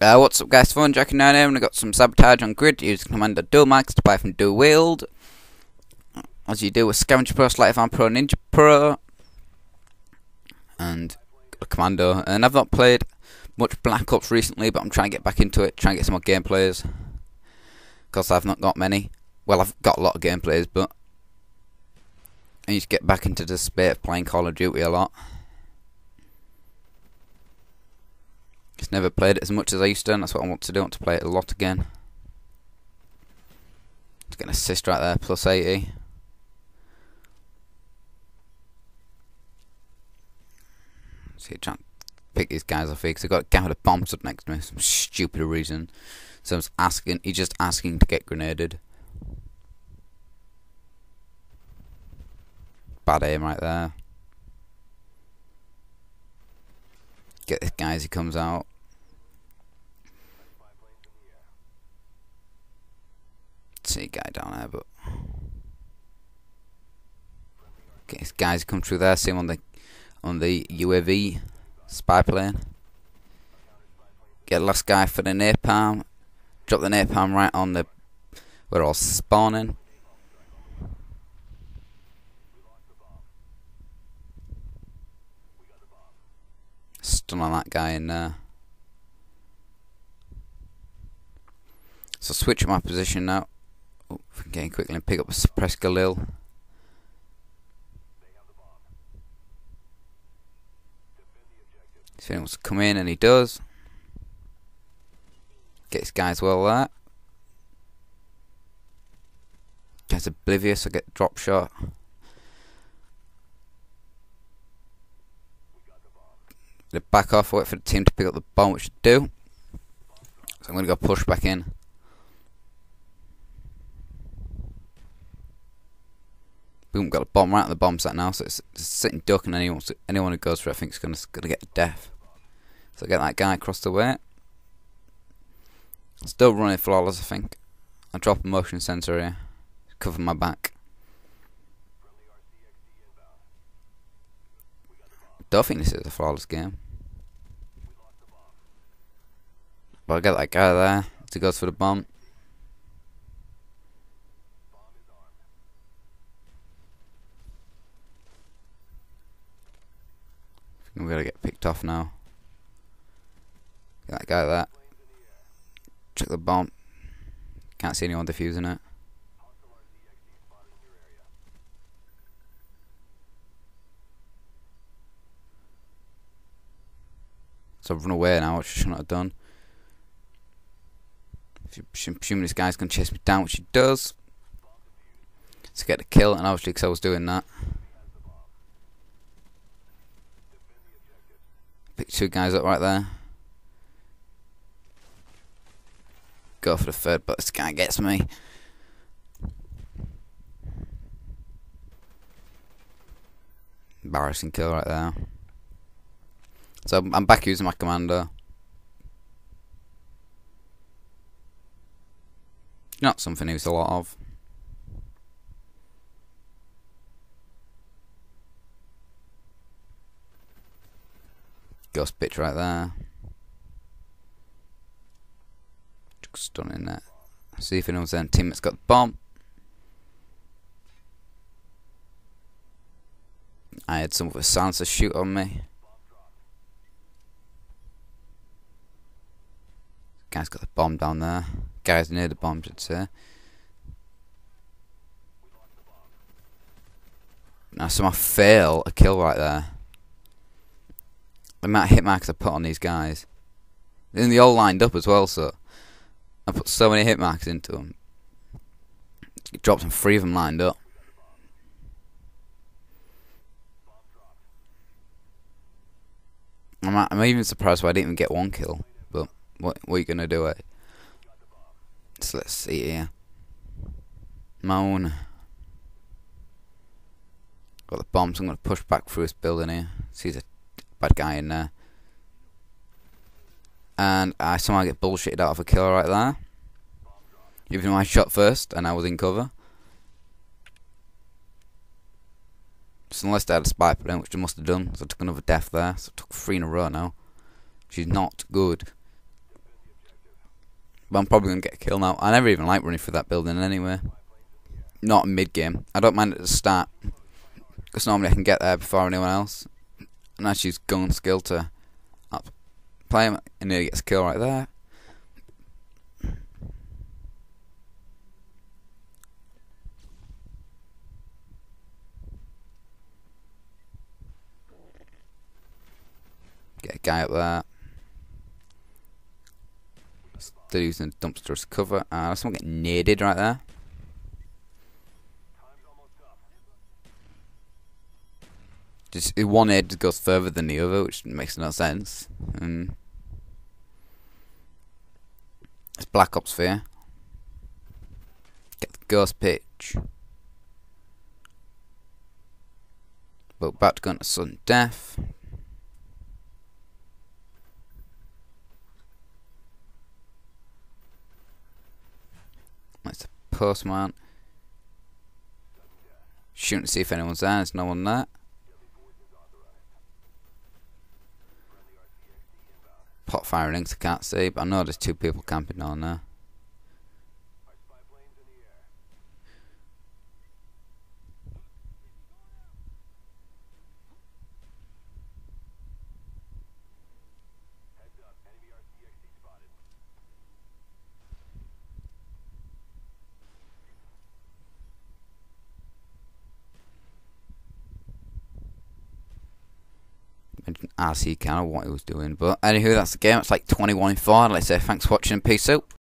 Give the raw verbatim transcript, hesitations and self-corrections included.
Uh, what's up guys, Fonejacker nine here, and I got some sabotage on grid using Commando dual mags to buy from dual wield, as you do with Scavenger Pro, Sleight of Hand Pro, Ninja Pro, and Commando. And I've not played much Black Ops recently, but I'm trying to get back into it, trying to get some more gameplays, because I've not got many. Well, I've got a lot of gameplays, but I need to get back into the spate of playing Call of Duty a lot. Just never played it as much as I used to, and that's what I want to do. I want to play it a lot again. Let's get an assist right there, plus eighty. See, trying to pick these guys off here because I've got a guy with a bomb stood next to me for some stupid reason. So I was asking, he's just asking to get grenaded. Bad aim right there. Get this guy as he comes out. See a guy down there, but get this guy as he comes through there. See him on the on the U A V spy plane. Get the last guy for the napalm. Drop the napalm right on the. We're all spawning. Stun on that guy in there. So switch my position now. Oh, if I can get in quickly and pick up a suppress Galil. If anyone wants to come in, and he does. Get this guy as well there. Guy's oblivious, I get drop shot. Back off, wait for the team to pick up the bomb, which they do. So I'm going to go push back in. Boom, got a bomb right on the bomb set now, so it's, it's sitting duck, and anyone, anyone who goes for it, I think, is going to get death. So get that guy across the way. Still running flawless, I think. I drop a motion sensor here, cover my back. Don't think this is a flawless game. But I got that guy there to go for the bomb. I think we're gonna get picked off now. Get that guy there. Check the bomb. Can't see anyone defusing it. So I've run away now, which I shouldn't have done. Assuming this guy's going to chase me down, which he does. To get the kill, and obviously because I was doing that. Pick two guys up right there. Go for the third, but this guy gets me. Embarrassing kill right there. So I'm back using my Commando. Not something I use a lot of. Ghost bitch right there. Just stunning that. See if anyone's there. Team that's got the bomb. I had some of the silencer shoot on me. Guy's got the bomb down there. Guy's near the bomb, I'd say. Now, somehow fail a kill right there. The amount of hit marks I put on these guys. Then they all lined up as well, so I put so many hit marks into them. It dropped and three of them lined up. I'm, I'm even surprised why I didn't even get one kill. What, what are you going to do it? So let's see here. Moan. Got the bomb, so I'm going to push back through this building here. See there's a bad guy in there. And I somehow get bullshitted out of a kill right there. Even though I shot first and I was in cover. So unless they had a spy plane, which they must have done. So I took another death there. So I took three in a row now. Which is not good. But I'm probably going to get a kill now. I never even like running through that building anyway. Not mid-game. I don't mind at the start, because normally I can get there before anyone else. And I use gun skill to up play him, and he gets a kill right there. Get a guy up there. Still using the dumpster as cover. Ah, uh, someone get naded right there. Just one head goes further than the other, which makes no sense. Um, it's Black Ops fear. Get the ghost pitch. But about to go into sudden death. That's the postman. Shooting to see if anyone's there. There's no one there. Pot firing links, I can't see, but I know there's two people camping on there. As he kind of what he was doing, but anywho, that's the game. It's like twenty-one in four. Let's say thanks for watching and peace out.